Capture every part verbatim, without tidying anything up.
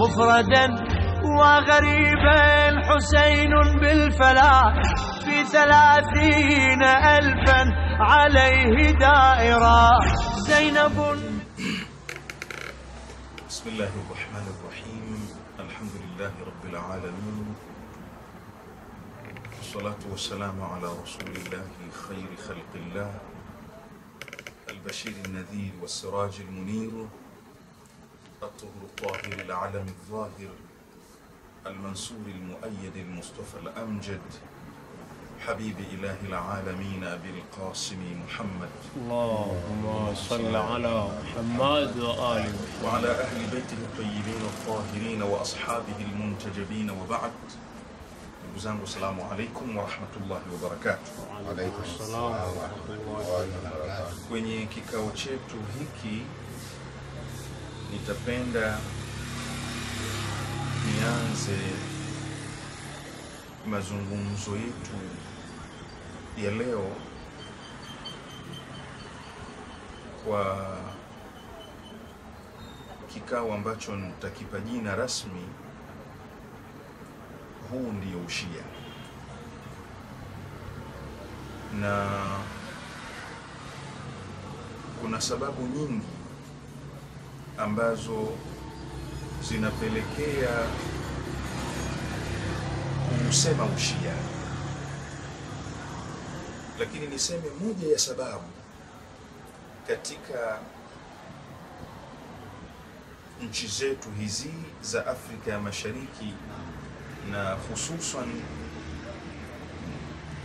مفردا وغريبا حسين بالفلاح في ثلاثين ألفا عليه دائرة زينب. بسم الله الرحمن الرحيم، الحمد لله رب العالمين، والصلاة والسلام على رسول الله خير خلق الله البشير النذير والسراج المنير الطهر الطاهر العلم الظاهر المنصور المؤيد المصطفى الأمجد حبيب إله العالمين أبي القاسم محمد. اللهم صل على محمد وآل محمد وعلى أهل بيته الطيبين الطاهرين وأصحابه المنتجبين، وبعد. السلام عليكم warahmatullahi wabarakatuh. Waalaikum salam warahmatullahi wabarakatuh. Kwenye kikao chetu hiki nitapenda nianze mazungumzo yetu ya leo kwa kikao ambacho nitakipa jina rasmi, huu ndio ushia. Na kuna sababu nyingi ambazo zinapelekea kusema ushia, lakini niseme moja ya sababu katika nchi zetu hizi za Afrika ya Mashariki na hususan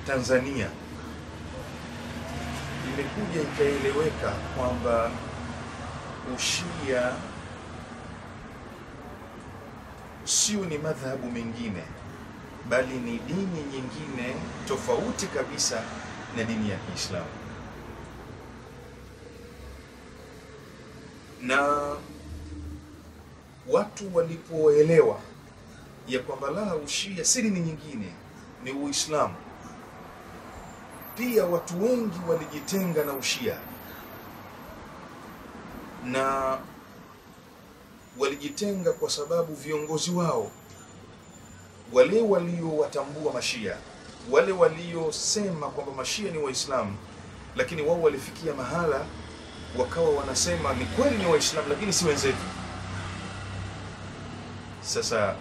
Tanzania, imekuja ikaeleweka kwamba ushia sio ni madhahabu mengine, bali ni dini nyingine tofauti kabisa na dini ya Kiislamu. Na watu walipoelewa ya kwamba la, ushia si dini nyingine, ni Uislamu, pia watu wengi walijitenga na ushia na walijitenga kwa sababu viongozi wao wale waliowatambua mashia, wale waliosema kwamba mashia ni Waislamu, lakini wao walifikia mahala wakawa wanasema ni kweli ni Waislamu lakini si wenzetu. Sasa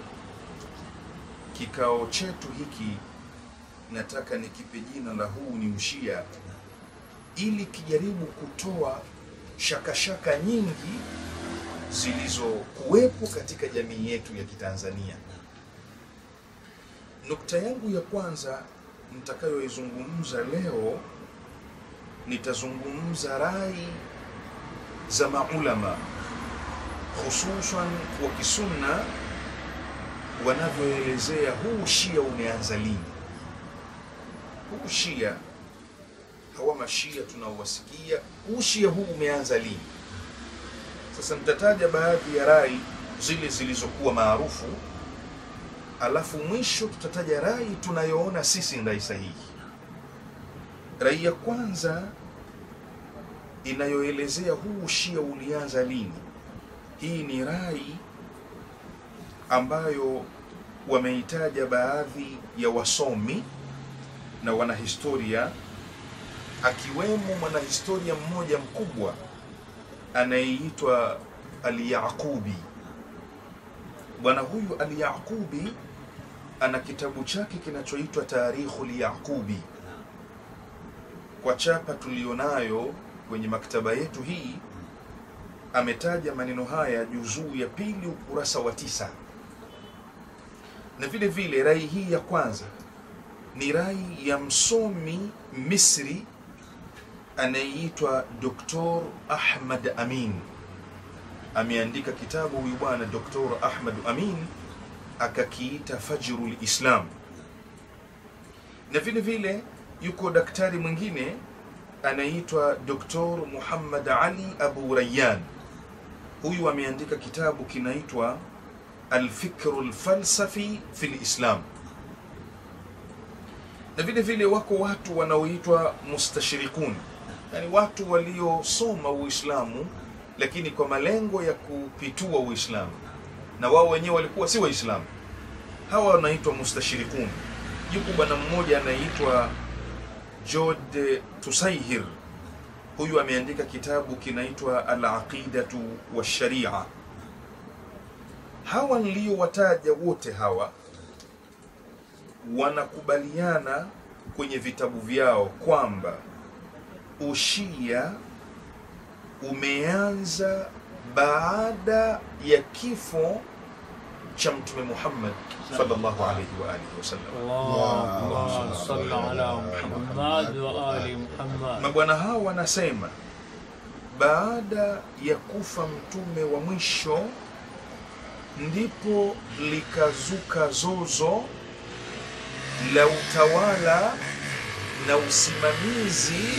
kikao chetu hiki nataka nikipe jina la huu ni ushia, ili kijaribu kutoa shakashaka shaka nyingi zilizokuwepo katika jamii yetu ya Kitanzania. Nukta yangu ya kwanza nitakayoizungumza leo, nitazungumza rai za maulama hususan wa kisunna wanavyoelezea huu ushia umeanza lini. Huu ushia, hawa mashia tunaowasikia, ushia huu umeanza lini? Sasa nitataja baadhi ya rai zile zilizokuwa maarufu, alafu mwisho tutataja rai tunayoona sisi ndio sahihi. Rai ya kwanza inayoelezea huu ushia ulianza lini, hii ni rai ambayo wameitaja baadhi ya wasomi na wanahistoria, akiwemo mwanahistoria mmoja mkubwa anayeitwa Al-Yaqubi. Bwana huyu Al-Yaqubi ana kitabu chake kinachoitwa Tarikhu Al-Yaqubi. Kwa chapa tulionayo kwenye maktaba yetu hii, ametaja maneno haya juzuu ya pili ukurasa wa tisa. Na vile vile rai hii ya kwanza ni rai ya msomi Misri anayeitwa Doktor Ahmad Amin. Ameandika kitabu huyu bwana Doktor Ahmad Amin akakiita Fajrul Islam. Na vile vile yuko daktari mwingine anaitwa Doktor Muhammad Ali Abu Rayyan. Huyu ameandika kitabu kinaitwa Al-Fikrul Falsafi fil Islam. Na vile vile wako watu wanaoitwa mustashirikun, yani watu waliosoma Uislamu lakini kwa malengo ya kupitua Uislamu. na wao wenyewe walikuwa si Waislamu. Hawa wanaitwa mustashirikun. Yuko bwana mmoja anaitwa Jode Tusaihir. Huyu ameandika kitabu kinaitwa Al-Aqidatu wa Sharia. Hawa niliowataja wote hawa wanakubaliana kwenye vitabu vyao kwamba Ushia umeanza baada ya kifo cha Mtume Muhammad sallallahu alayhi wa alihi wasallam. Allahumma salli ala Muhammad wa ali Muhammad. Mabwana hao wanasema baada ya kufa mtume wa mwisho ndipo likazuka zozo la utawala na usimamizi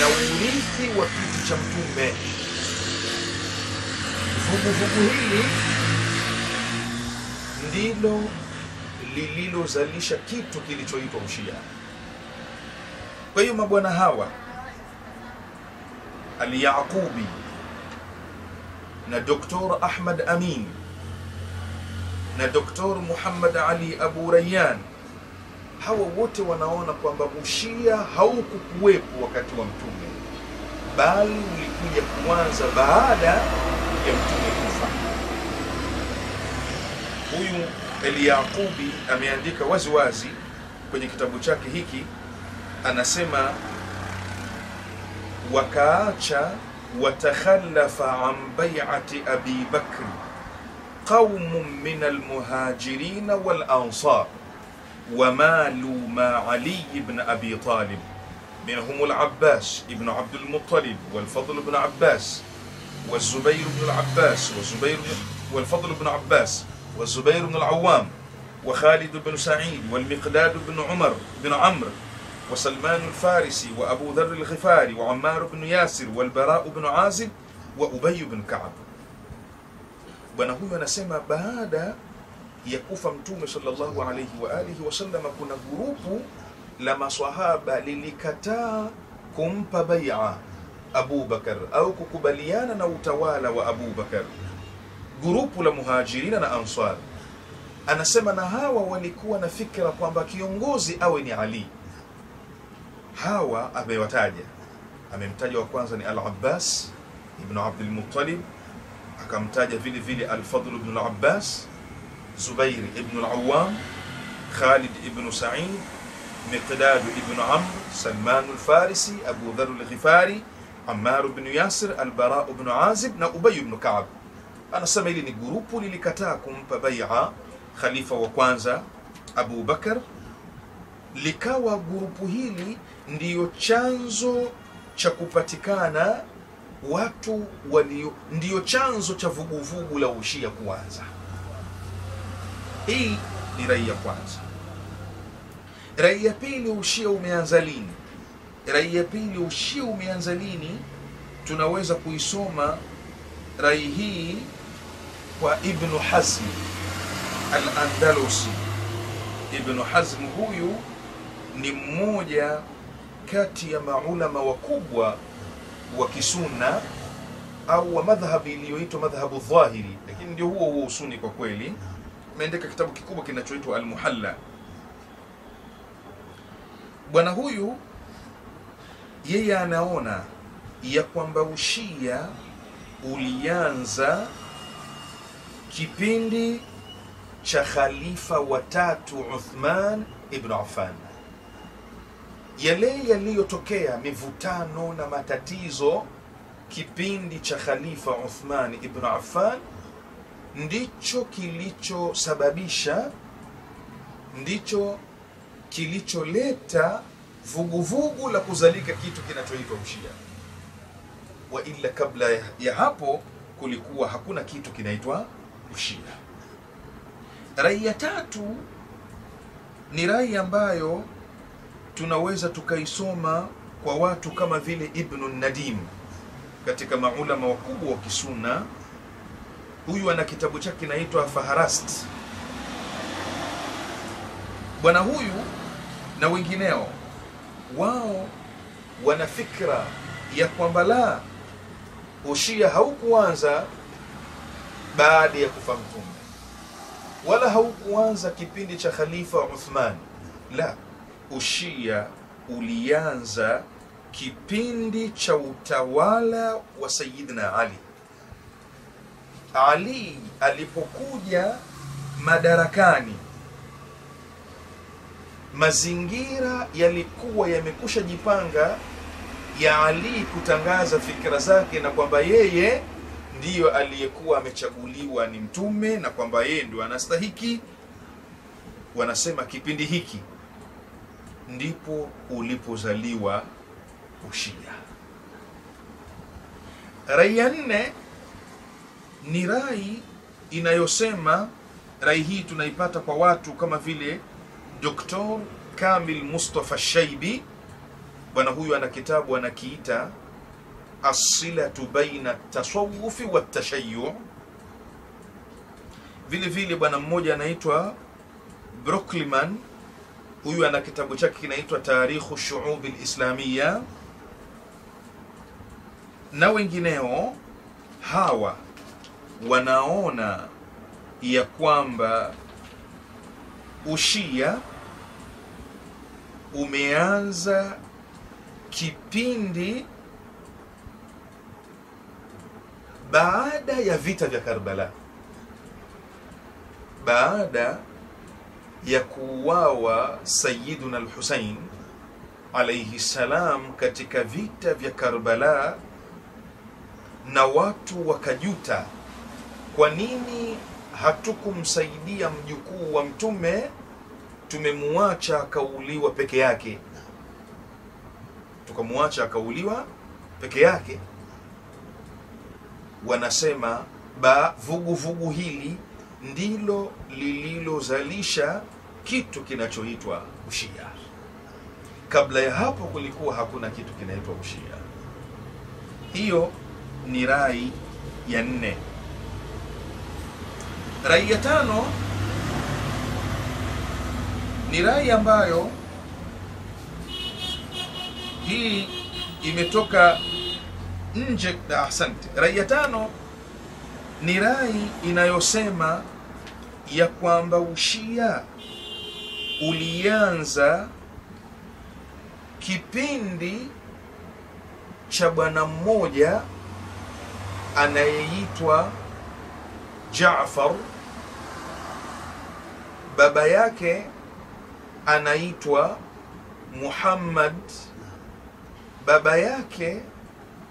na urithi wa kiti cha mtume. Vuguvugu hili ndilo lililozalisha kitu kilichoitwa Ushia. Kwa hiyo mabwana hawa Al-Yaqubi na Doktor Ahmad Amin na Doktor Muhammad Ali Abu Rayyan, hawa wote wanaona kwamba Ushia haukukuwepo wakati wa mtume, bali ulikuja kuanza baada ya mtume kufa. Huyu Al-Yaqubi ameandika wazi wazi kwenye kitabu chake hiki, anasema wakaacha watakhallafa an bay'ati Abi Bakr qaumun min al-muhajirin wal ansar ومالوا مع علي بن أبي طالب منهم العباس ابن عبد المطلب والفضل بن عباس والزبير بن العباس والزبير والفضل بن عباس والزبير بن العوام وخالد بن سعيد والمقداد بن عمر بن عمرو وسلمان الفارسي وأبو ذر الغفاري وعمار بن ياسر والبراء بن عازب وأبي بن كعب. ونهو نسمى بعد ya kufa mtume sallallahu alayhi wa alihi wasallam kuna gurupu la maswahaba lilikataa kumpa bai'a Abu Bakar au kukubaliana na utawala wa Abu Bakar, gurupu la muhajirina na ansar. Anasema na hawa walikuwa na fikra kwamba kiongozi awe ni Ali. Hawa amewataja, amemtaja wa kwanza ni Al-Abbas ibn Abdul Muttalib, akamtaja vile vile Al-Fadl ibn Al-Abbas, Zubair ibn al-Awwam, Khalid ibn Sa'id, Miqdad ibn Amr, Salman al-Farisi, Abu Dharr al-Ghifari, Ammar ibn Yasir, al-Bara ibn Azib na Ubay ibn Ka'b. Anasema hili ni grupu lilikataa kumpa bai'a khalifa wa kwanza Abu Bakar, likawa grupu hili ndiyo chanzo cha kupatikana watu walio, ndiyo chanzo cha vuguvugu la Ushia kuanza. Hii ni rai ya kwanza. Rai ya pili, Ushia umeanza lini? Rai ya pili, Ushia umeanza lini? Tunaweza kuisoma rai hii kwa Ibn Hazm Al-Andalusi. Ibn Hazm huyu ni mmoja kati ya maulama wakubwa wa kisunna au wa madhhabi iliyoitwa madhhabu dhahiri, lakini ndio huo huo usuni kwa kweli. Ameandika kitabu kikubwa kinachoitwa Al-Muhalla. Bwana huyu yeye anaona ya kwamba Ushia ulianza kipindi cha khalifa wa tatu Uthman ibn Affan. Yale yaliyotokea mivutano na matatizo kipindi cha khalifa Uthman ibn Affan ndicho kilichosababisha, ndicho kilicholeta vuguvugu la kuzalika kitu kinachoitwa Ushia. Wa illa kabla ya hapo kulikuwa hakuna kitu kinaitwa Ushia. Rai ya tatu ni rai ambayo tunaweza tukaisoma kwa watu kama vile Ibn Nadim katika maulama wakubwa wa kisunna. Huyu ana kitabu chake kinaitwa Faharast. Bwana huyu na wengineo wao wana fikra ya kwamba la, Ushia haukuanza baada ya kufa Mtume, wala haukuanza kipindi cha Khalifa Uthman. La, Ushia ulianza kipindi cha utawala wa Sayyidina Ali. Ali alipokuja madarakani, mazingira yalikuwa yamekusha jipanga ya Ali kutangaza fikra zake, na kwamba yeye ndiyo aliyekuwa amechaguliwa ni mtume, na kwamba yeye ndio anastahiki. Wanasema kipindi hiki ndipo ulipozaliwa Ushia. Rai ya nne ni rai inayosema, rai hii tunaipata kwa watu kama vile Doktor Kamil Mustafa Shaibi. Bwana huyu ana kitabu anakiita As-silatu baina at-tasawwuf wa at-tashayyu'. Vile vile bwana mmoja anaitwa Brooklyman, huyu ana kitabu chake kinaitwa Tarikhu ash-shu'ub al-islamiyya na wengineo. Hawa wanaona ya kwamba Ushia umeanza kipindi baada ya vita vya Karbala, baada ya kuuawa Sayyiduna al-Husayn alayhi salam katika vita vya Karbala, na watu wakajuta, kwa nini hatukumsaidia mjukuu wa Mtume, tumemuacha akauliwa peke yake. Tukamuacha akauliwa peke yake. Wanasema ba vugu vugu hili ndilo lililozalisha kitu kinachoitwa Ushia. Kabla ya hapo kulikuwa hakuna kitu kinaitwa Ushia. Hiyo ni rai ya nne. Rai ya tano ni rai ambayo hii imetoka nje. Asante. Rai ya tano ni rai inayosema ya kwamba Ushia ulianza kipindi cha bwana mmoja anayeitwa Jaafar, baba yake anaitwa Muhammad, baba yake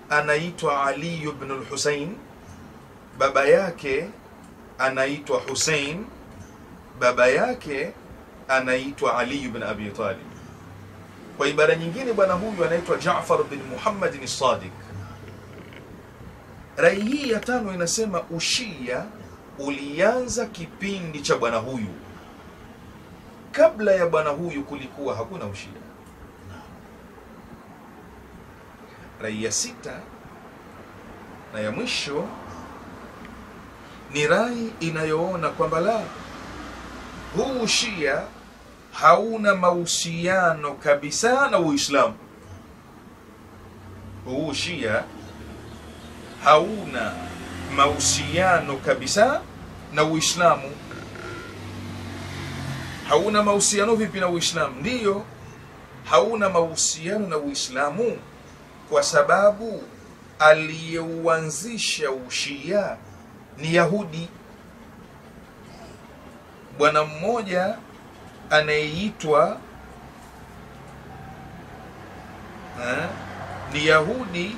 anaitwa Ali ibn al-Husayn, baba yake anaitwa Hussein, baba yake anaitwa Ali ibn Abi Talib. Kwa ibara nyingine bwana huyu anaitwa Jaafar bin Muhammad as-Sadiq. Rai hii ya tano inasema Ushia ulianza kipindi cha bwana huyu. Kabla ya bwana huyu kulikuwa hakuna Ushia. Rai ya sita na ya mwisho ni rai inayoona kwamba la, huu Ushia hauna mahusiano kabisa na Uislamu. Huu Ushia hauna mahusiano kabisa na Uislamu. Hauna mahusiano vipi na Uislamu? Ndiyo, hauna mahusiano na Uislamu kwa sababu aliyeuanzisha Ushia ni Yahudi, bwana mmoja anayeitwa ni Yahudi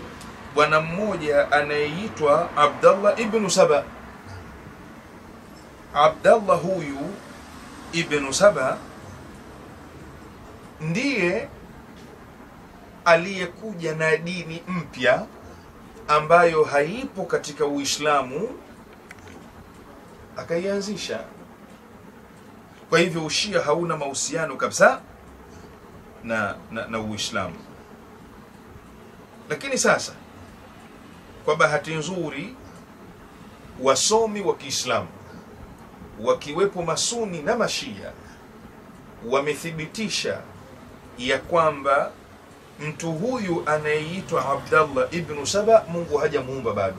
bwana mmoja anayeitwa Abdullah ibn Saba. Abdullah huyu ibn Saba ndiye aliyekuja na dini mpya ambayo haipo katika Uislamu, akaianzisha. Kwa hivyo Ushia hauna mahusiano kabisa na, na, na Uislamu. Lakini sasa kwa bahati nzuri wasomi wa Kiislamu wakiwepo Masuni na Mashia wamethibitisha ya kwamba mtu huyu anayeitwa Abdullah ibn Saba Mungu hajamuumba bado.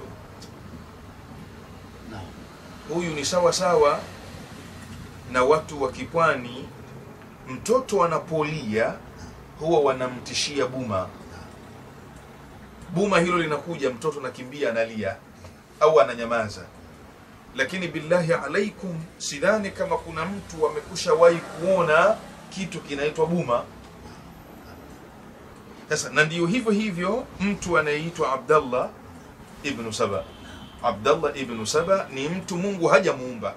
huyu ni sawa sawa na watu wa kipwani, mtoto anapolia huwa wanamtishia buma. Buma hilo linakuja, mtoto nakimbia analia au ananyamaza. Lakini billahi alaikum, sidhani kama kuna mtu amekushawahi kuona kitu kinaitwa buma. Sasa na ndio hivyo hivyo mtu anaitwa Abdallah ibn Saba. Abdallah ibn Saba ni mtu Mungu hajamuumba.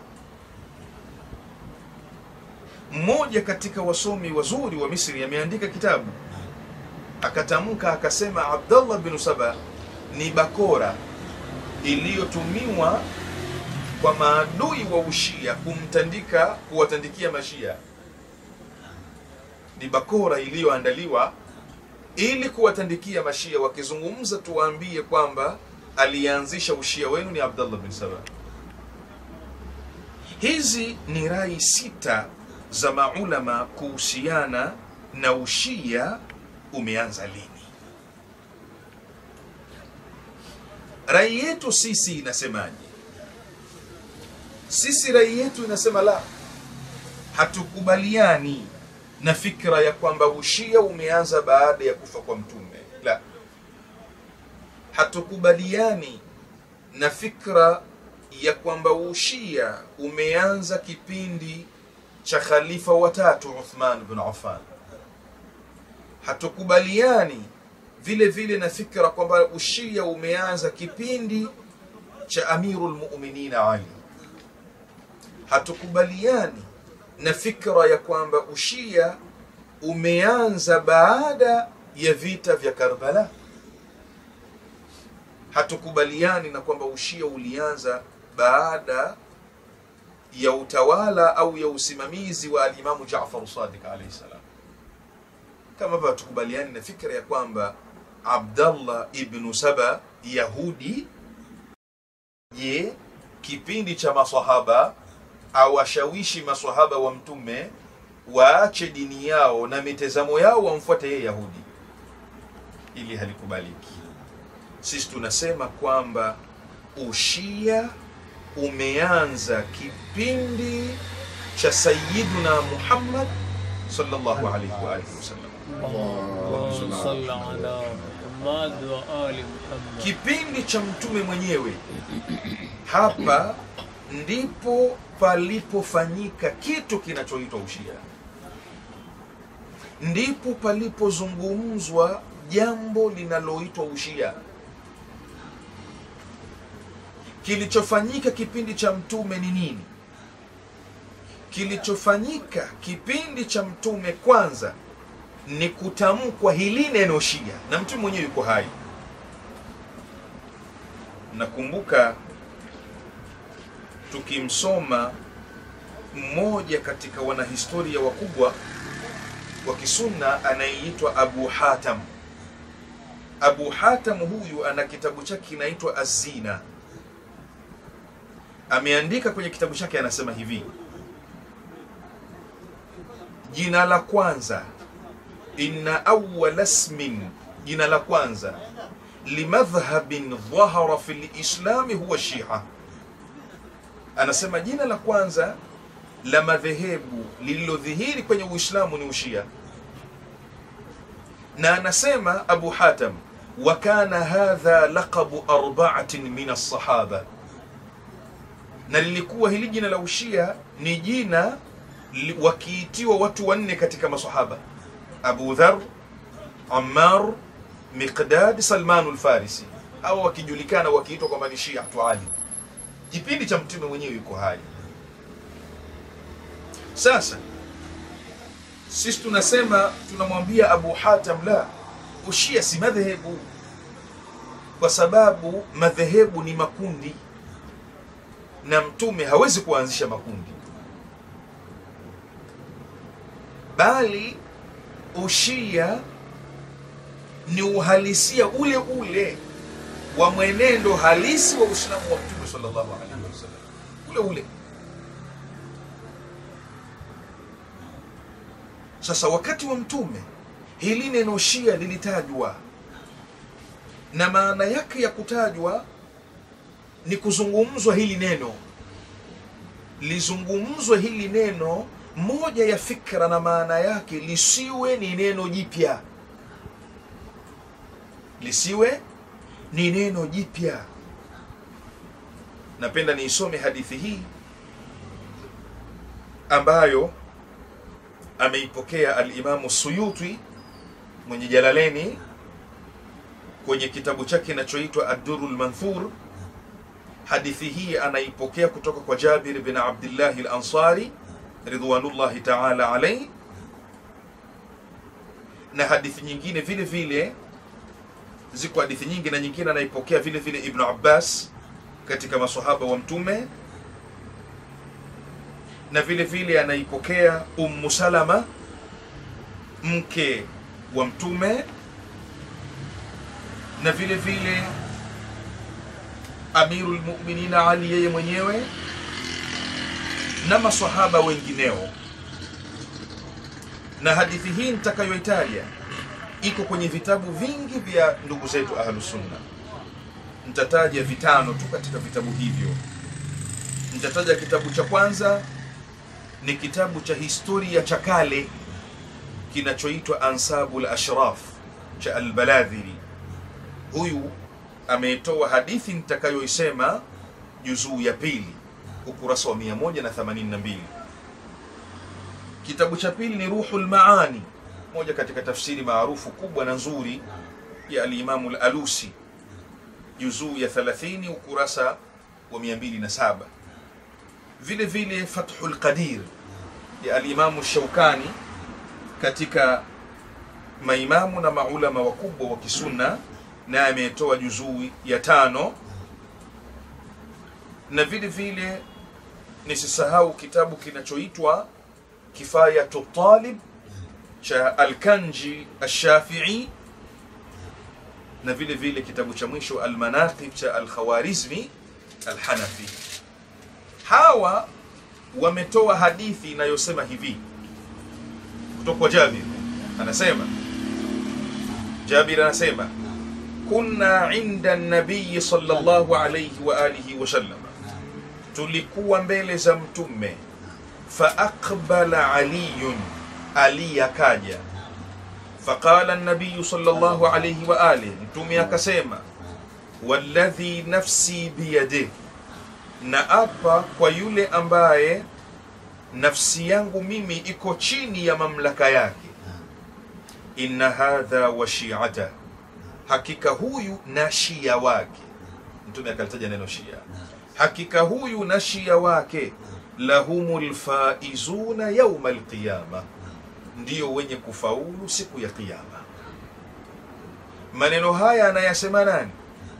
Mmoja katika wasomi wazuri wa Misri ameandika kitabu, akatamka akasema Abdallah ibn Saba ni bakora iliyotumiwa kwa maadui wa Ushia kumtandika, kuwatandikia Mashia. Ni bakora iliyoandaliwa ili kuwatandikia Mashia, wakizungumza tuwaambie kwamba alianzisha Ushia wenu ni Abdallah ibn Saba. Hizi ni rai sita za maulama kuhusiana na Ushia umeanza lini. Rai yetu sisi inasemaje? Sisi rai yetu inasema la, hatukubaliani na fikra ya kwamba Ushia umeanza baada ya kufa kwa Mtume. La, hatukubaliani na fikra ya kwamba Ushia umeanza kipindi cha khalifa wa tatu Uthman ibn Affan. Hatukubaliani vile vile na fikra kwamba Ushia umeanza kipindi cha Amirul Mu'minin Ali. Hatukubaliani na fikra ya kwamba Ushia umeanza baada ya vita vya Karbala. Hatukubaliani na kwamba Ushia ulianza baada ya utawala au ya usimamizi wa alimamu Jaafar Sadiq alayhi salam. Kama hivyo tukubaliani na fikra ya kwamba Abdallah ibn Saba Yahudi, je, kipindi cha maswahaba awashawishi maswahaba wa Mtume waache dini yao na mitazamo yao wamfuate yeye Yahudi. Ili halikubaliki. Sisi tunasema kwamba Ushia umeanza kipindi cha Sayyiduna Muhammad sallallahu alayhi wa alihi wasallam. Allahumma salli ala Muhammad wa ali Muhammad. Kipindi cha Mtume mwenyewe. Hapa ndipo palipofanyika kitu kinachoitwa Ushia. Ndipo palipozungumzwa jambo linaloitwa Ushia. Kilichofanyika kipindi cha Mtume ni nini? Kilichofanyika kipindi cha Mtume kwanza ni kutamkwa hili neno Ushia, na Mtume mwenyewe yuko hai. Nakumbuka tukimsoma mmoja katika wanahistoria wakubwa wa Kisunna anaitwa Abu Hatim. Abu Hatim huyu ana kitabu chake kinaitwa Az-Zina. Ameandika kwenye kitabu chake, anasema hivi: jina la kwanza, inna awwala ismin, jina la kwanza limadhhabin dhahara fil islam huwa Shia. Anasema jina la kwanza la madhehebu lililodhihiri kwenye Uislamu ni Ushia. Na anasema Abu Hatim, wa kana hadha laqabu arba'atin min as-sahaba, na lilikuwa hili jina la Ushia ni jina wakiitiwa watu wanne katika maswahaba: Abu Dharr, Ammar, Miqdad, Salman al-Farisi. Au wakijulikana wakiitwa kwamba ni Shia tu Ali. Kipindi cha Mtume mwenyewe yuko hai. Sasa sisi tunasema, tunamwambia Abu Hatim, la, Ushia si madhehebu, kwa sababu madhehebu ni makundi na Mtume hawezi kuanzisha makundi. Bali Ushia ni uhalisia ule ule wa mwenendo halisi wa Uislamu wa Mtume sallallahu alaihi wasallam. Ule ule. Sasa wakati wa Mtume hili neno Shia lilitajwa, na maana yake ya kutajwa ni kuzungumzwa hili neno. lizungumzwe hili neno, moja ya fikra na maana yake lisiwe ni neno jipya. Lisiwe ni neno jipya. Napenda niisome hadithi hii ambayo ameipokea al-Imamu Suyuti mwenye Jalaleni kwenye kitabu chake kinachoitwa Ad-Durrul Manthur. Hadithi hii anaipokea kutoka kwa Jabir bin Abdullah al-Ansari ridwanullahi ta'ala alayhi, na hadithi nyingine vile vile, ziko hadithi nyingi na nyingine anaipokea vile vile Ibn Abbas katika maswahaba wa Mtume, na vile vile anaipokea Ummu Salama mke wa Mtume, na vile vile Amirul Mu'minina Ali yeye mwenyewe na maswahaba wengineo. Na hadithi hii nitakayoitaja iko kwenye vitabu vingi vya ndugu zetu Ahlus Sunna. Nitataja vitano tu katika vitabu hivyo. Nitataja kitabu cha kwanza ni kitabu cha historia cha kale kinachoitwa Ansabul Ashraf cha Al-Baladhiri. Huyu ametoa hadithi nitakayoisema juzuu ya pili, ukurasa wa mia moja na themanini na mbili. Kitabu cha pili ni Ruhul Maani, moja katika tafsiri maarufu kubwa na nzuri ya al-Imamu al-Alusi, juzuu ya thelathini, ukurasa wa mia mbili na saba. Vile vile Fathul Qadir ya al-Imamu Shaukani katika maimamu na maulama wakubwa wa Kisunna, na ametoa juzuu ya tano. Na vile vile nisisahau kitabu kinachoitwa Kifayatu Talib cha Al-Kanji Al-Shafi'i, na vile vile kitabu cha mwisho Al-Manaqib cha Al-Khawarizmi Al-Hanafi. Hawa wametoa hadithi inayosema hivi kutoka kwa Jabir. Anasema Jabir anasema kunna inda an-nabiy sallallahu alayhi wa alihi wa sallam, tulikuwa mbele za Mtume. Fa aqbala aliyun, Ali akaja. Faqala an-nabiy sallallahu alayhi wa alihi, Mtume akasema walladhi nafsi biyadihi, na apa kwa yule ambaye nafsi yangu mimi iko chini ya mamlaka yake, inna hadha wa shi'ata, hakika huyu na shia wake. Mtume akalitaja neno shia, hakika huyu na shia wake. Lahumul faizuna yawmal qiyama, ndio wenye kufaulu siku ya kiyama. Maneno haya anayasema nani?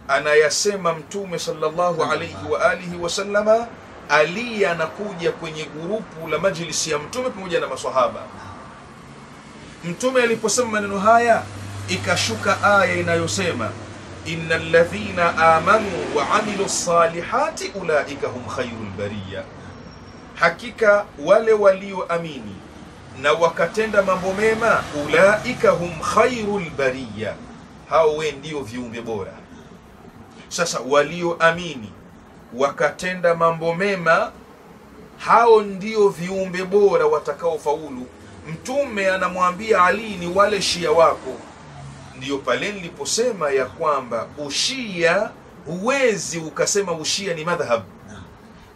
Anayasema Mtume sallallahu alayhi wa alihi wa sallama. Ali anakuja kwenye grupu la majlisi ya Mtume pamoja na maswahaba. Mtume aliposema maneno haya, ikashuka aya inayosema innal ladhina amanu wa amilus salihati ulaika hum khairul bariyya, hakika wale walioamini na wakatenda mambo mema, ulaika hum khairul bariyya, hao ndio viumbe bora. Sasa walioamini wakatenda mambo mema, hao ndio viumbe bora watakaofaulu. Mtume anamwambia Ali ni wale shia wako. Ndiyo pale niliposema ya kwamba ushia, huwezi ukasema ushia ni madhhab,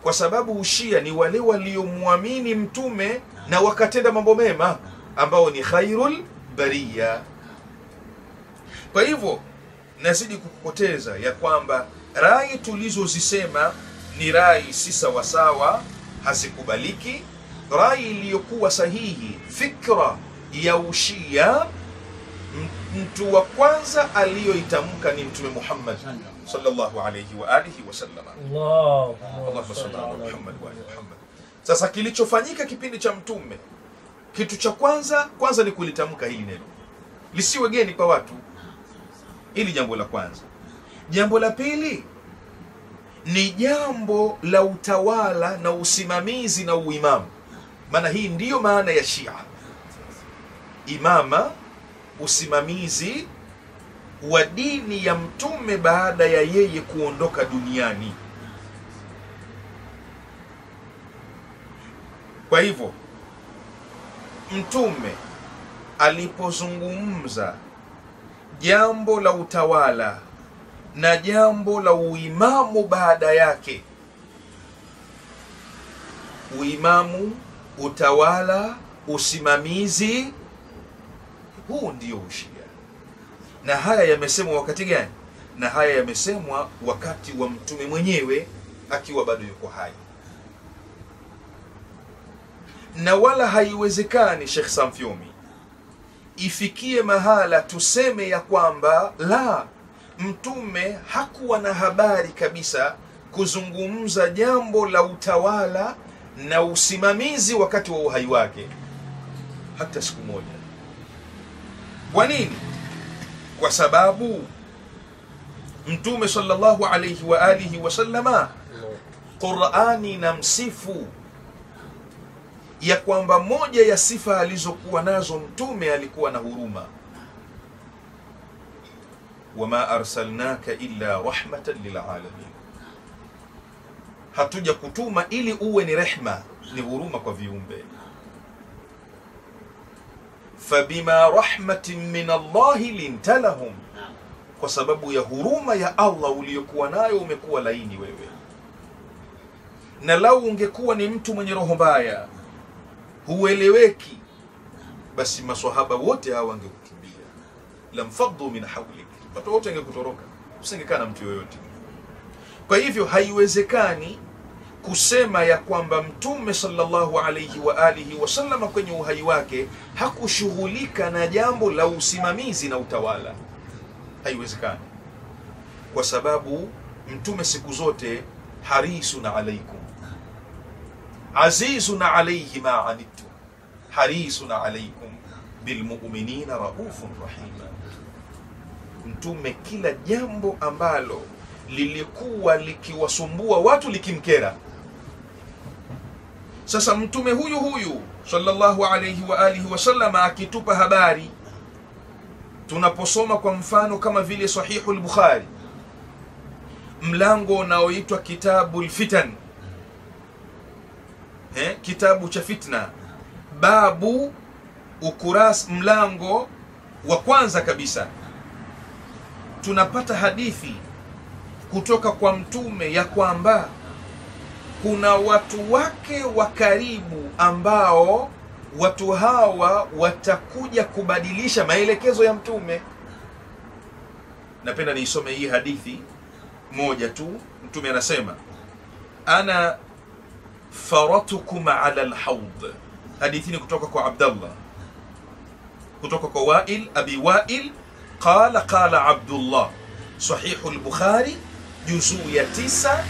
kwa sababu ushia ni wale waliomwamini Mtume na wakatenda mambo mema, ambao ni khairul bariya. Kwa hivyo nazidi kukupoteza ya kwamba rai tulizozisema ni rai si sawasawa, hazikubaliki. Rai iliyokuwa sahihi, fikra ya ushia, mtu wa kwanza aliyoitamka ni Mtume Muhammad sallallahu alayhi wa alihi wa sallam. Allahu Akbar, sallallahu alayhi Muhammad wa Muhammad. Sasa kilichofanyika kipindi cha Mtume, kitu cha kwanza kwanza ni kulitamka hili neno, lisiwe geni kwa watu. Hili jambo la kwanza. Jambo la pili ni jambo la utawala na usimamizi na uimamu. Maana hii ndiyo maana ya Shia: imama, usimamizi wa dini ya Mtume baada ya yeye kuondoka duniani. Kwa hivyo Mtume alipozungumza jambo la utawala na jambo la uimamu baada yake, uimamu, utawala, usimamizi, huu ndio Ushia. Na haya yamesemwa wakati gani? Na haya yamesemwa wakati wa Mtume mwenyewe akiwa bado yuko hai. Na wala haiwezekani Sheikh Samfyomi ifikie mahala tuseme ya kwamba la, Mtume hakuwa na habari kabisa kuzungumza jambo la utawala na usimamizi wakati wa uhai wake hata siku moja. Kwa nini? Kwa sababu Mtume sallallahu alayhi wa alihi wa sallama, Qur'ani na msifu ya kwamba moja ya sifa alizokuwa nazo Mtume alikuwa na huruma. Wama arsalnaka illa rahmatan lil alamin, hatuja kutuma ili uwe ni rehma, ni huruma kwa viumbe. Fabima rahmatin min Allah lintalahum, kwa sababu ya huruma ya Allah uliyokuwa nayo umekuwa laini wewe. Na lau ungekuwa ni mtu mwenye roho mbaya, hueleweki, basi maswahaba wote hawa wangekukimbia. Lamfaddu min hawlik, watu wote wangekutoroka, usingekana mtu yoyote. Kwa hivyo haiwezekani kusema ya kwamba Mtume sallallahu alayhi wa alihi wa sallama kwenye uhai wake hakushughulika na jambo la usimamizi na utawala. Haiwezekani, kwa sababu Mtume siku zote harisun alaykum, azizun alayhi ma anittu, harisun alaykum bilmu'minina raufun rahima. Mtume kila jambo ambalo lilikuwa likiwasumbua watu likimkera. Sasa Mtume huyu huyu sallallahu alayhi wa alihi wa sallama akitupa habari, tunaposoma kwa mfano kama vile Sahihul Bukhari, mlango unaoitwa Kitabul Fitan, eh, kitabu cha fitna, babu ukurasa, mlango wa kwanza kabisa, tunapata hadithi kutoka kwa Mtume ya kwamba kuna watu wake wa karibu ambao watu hawa watakuja kubadilisha maelekezo ya Mtume. Napenda niisome hii hadithi moja tu. Mtume anasema, ana faratukum ala alhawd. Hadithi ni kutoka kwa Abdullah, kutoka kwa Wail, Abi Wail, qala qala Abdullah, Sahihul Bukhari juzuu ya tisa,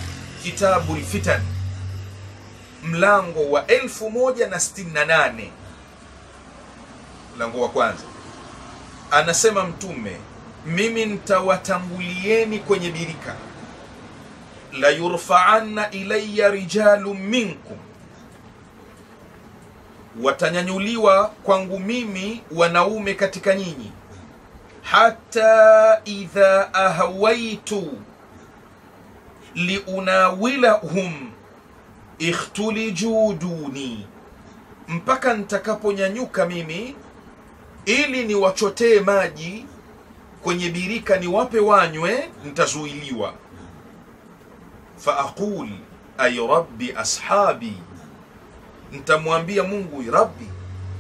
Kitabul Fitan, mlango wa elfu moja na sitini na nane, mlango wa kwanza. Anasema Mtume, mimi nitawatangulieni kwenye birika, la yurfa'anna ilayya rijalun minkum, watanyanyuliwa kwangu mimi wanaume katika nyinyi, hata idha ahawaitu liunawilahum ikhtuliju duni, mpaka nitakaponyanyuka mimi ili niwachotee maji kwenye birika niwape wanywe, nitazuiliwa. Fa aqul ay rabbi ashabi, nitamwambia Mungu, Rabbi,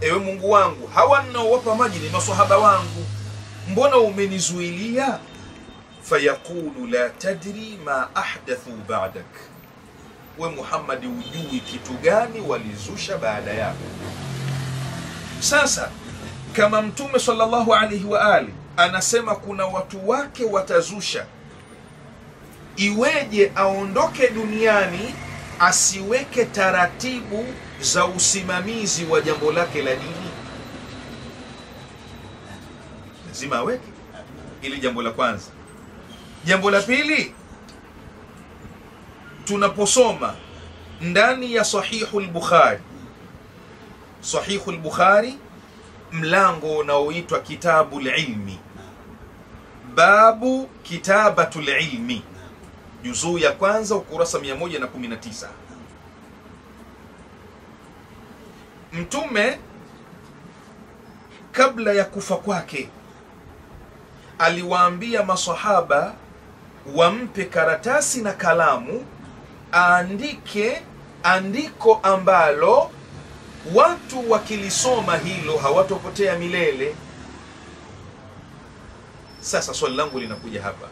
ewe Mungu wangu, hawa ninaowapa maji ni maswahaba wangu, mbona umenizuilia? Fayaqulu la tadri ma ahdathu ba'dak, we Muhammad hujui kitu gani walizusha baada yako. Sasa kama Mtume sallallahu alaihi wa ali anasema kuna watu wake watazusha, iweje aondoke duniani asiweke taratibu za usimamizi wa jambo lake la dini? Lazima aweke. Ili jambo la kwanza. Jambo la pili, tunaposoma ndani ya Sahihul Bukhari, Sahihul Bukhari mlango unaoitwa Kitabul Ilmi, babu Kitabatul Ilmi, juzuu ya kwanza, ukurasa mia moja na kumi na tisa, Mtume kabla ya kufa kwake aliwaambia masahaba wampe karatasi na kalamu aandike andiko ambalo watu wakilisoma hilo hawatopotea milele. Sasa swali langu linakuja hapa.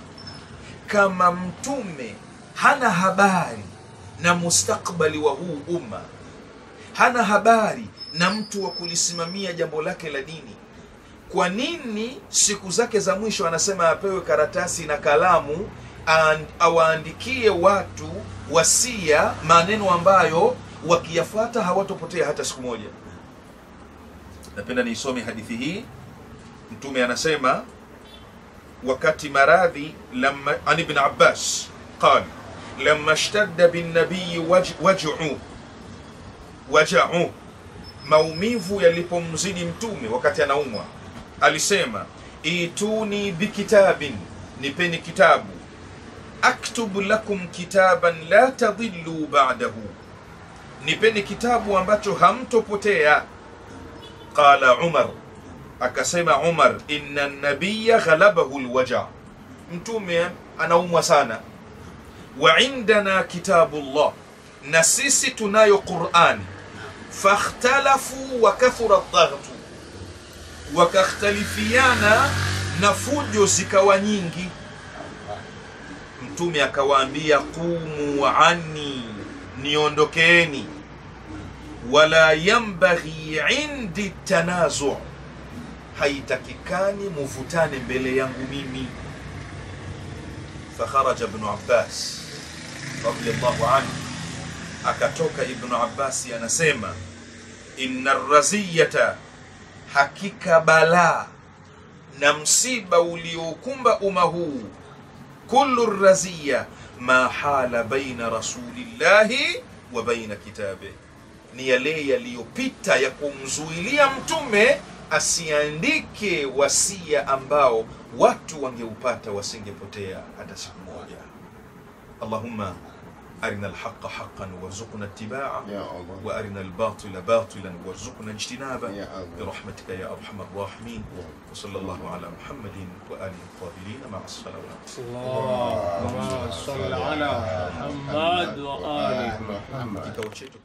Kama Mtume hana habari na mustakbali wa huu umma, hana habari na mtu wa kulisimamia jambo lake la dini, kwa nini siku zake za mwisho anasema apewe karatasi na kalamu awaandikie watu wasia, maneno ambayo wakiyafuata hawatopotea hata siku moja? Napenda niisome hadithi hii. Mtume anasema wakati maradhi, lamma an ibn Abbas qala lamma ishtadda bin nabiy waj'u waj'u, maumivu yalipomzidi Mtume wakati anaumwa alisema ituni bikitabin, nipeni kitabu, aktubu lakum kitaban la tadillu ba'dahu, nipeni kitabu ambacho hamtopotea. Qala Umar, akasema Umar, inna nabiyya ghalabahu alwaja, Mtume anaumwa sana, wa indana kitabullah, na sisi tunayo Qur'ani, fakhtalafu wa kathura adh-dhaghtu, wakakhtalifiana na fujo zikawa nyingi. Mtume akawaambia qumu anni, niondokeni, wala yambaghi indi tanazu, haitakikani muvutane mbele yangu mimi. Fakharaja ibn Abbas radiyallahu anhu, akatoka Ibn Abbas anasema inna raziyata, hakika balaa na msiba uliokumba umma huu, kullu raziya ma hala baina rasulillahi wa baina kitabe, ni yale yaliyopita ya kumzuilia Mtume asiandike wasia ambao watu wangeupata wasingepotea hata siku moja. Allahumma arina al-haqqa haqqan warzuqna ittiba'ahu wa arina al-batila batilan warzuqna ijtinabahu bi rahmatika ya arhamar rahimin. Wa sallallahu ala Muhammadin wa alihi tahirin ma'a as-salawat. Allahumma salli ala Muhammad wa alihi Muhammad.